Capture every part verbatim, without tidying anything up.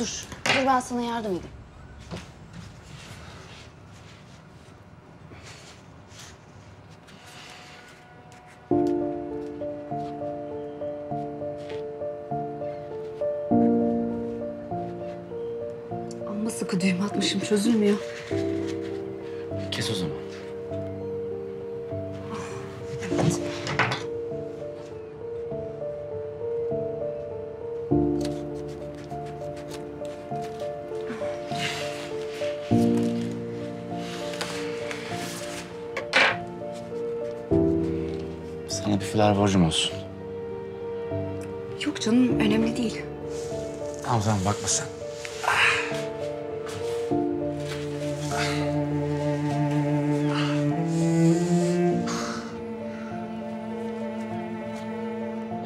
Dur, dur ben sana yardım edeyim. Amma sıkı düğüm atmışım, çözülmüyor. Kes o zaman. Evet. Sana bir filar borcum olsun. Yok canım, önemli değil. Tamam tamam, bakma sen.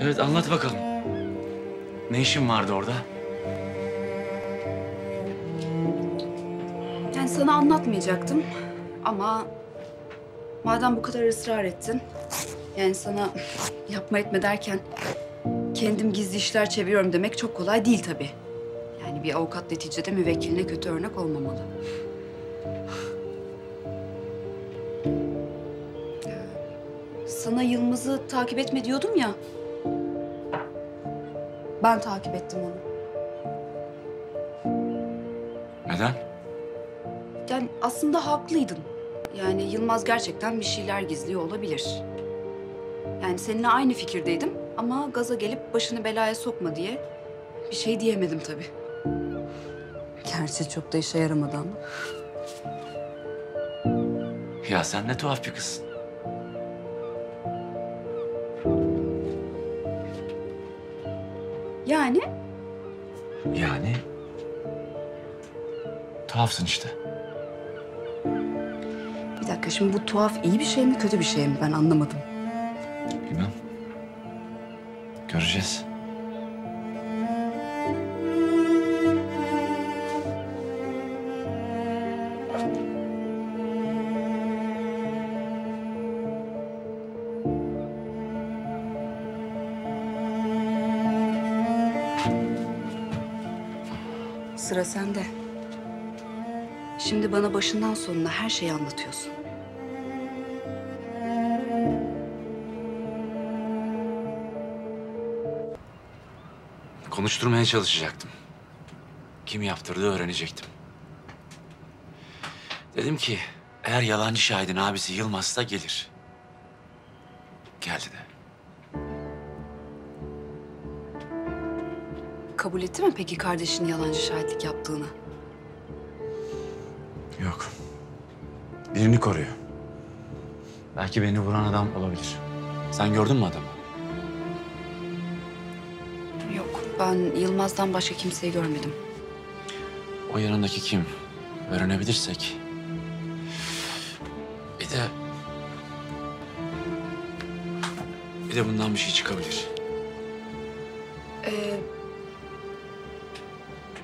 Evet, anlat bakalım. Ne işin vardı orada? Yani sana anlatmayacaktım ama madem bu kadar ısrar ettin, yani sana yapma etme derken kendim gizli işler çeviriyorum demek çok kolay değil tabii. Yani bir avukat neticede müvekkiline kötü örnek olmamalı. Sana Yılmaz'ı takip etme diyordum ya. Ben takip ettim onu. Neden? Yani aslında haklıydın. Yani Yılmaz gerçekten bir şeyler gizliyor olabilir. Yani seninle aynı fikirdeydim ama gaza gelip başını belaya sokma diye bir şey diyemedim tabii. Gerçi çok da işe yaramadı ama. Ya sen ne tuhaf bir kızsın. Yani? Yani... Tuhafsın işte. Bir dakika, şimdi bu tuhaf iyi bir şey mi, kötü bir şey mi? Ben anlamadım. Bilmem. Göreceğiz. Sıra sende. Şimdi bana başından sonuna her şeyi anlatıyorsun. Konuşturmaya çalışacaktım. Kim yaptırdığı öğrenecektim. Dedim ki eğer yalancı şahidin abisi Yılmaz'sa gelir. Geldi de. Kabul etti mi peki kardeşinin yalancı şahitlik yaptığını? Yok. Birini koruyor. Belki beni vuran adam olabilir. Sen gördün mü adamı? Yok, ben Yılmaz'dan başka kimseyi görmedim. O yanındaki kim? Öğrenebilirsek. Bir de... Bir de bundan bir şey çıkabilir. Ee...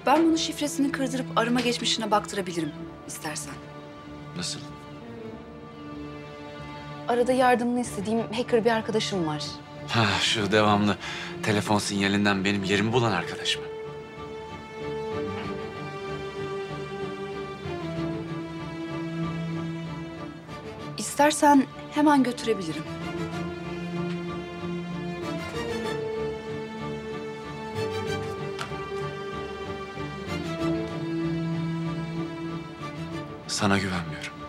Ben bunun şifresini kırdırıp arama geçmişine baktırabilirim istersen. Nasıl? Arada yardımını istediğim hacker bir arkadaşım var. Ha, şu devamlı telefon sinyalinden benim yerimi bulan arkadaş mı? İstersen hemen götürebilirim. Sana güvenmiyorum.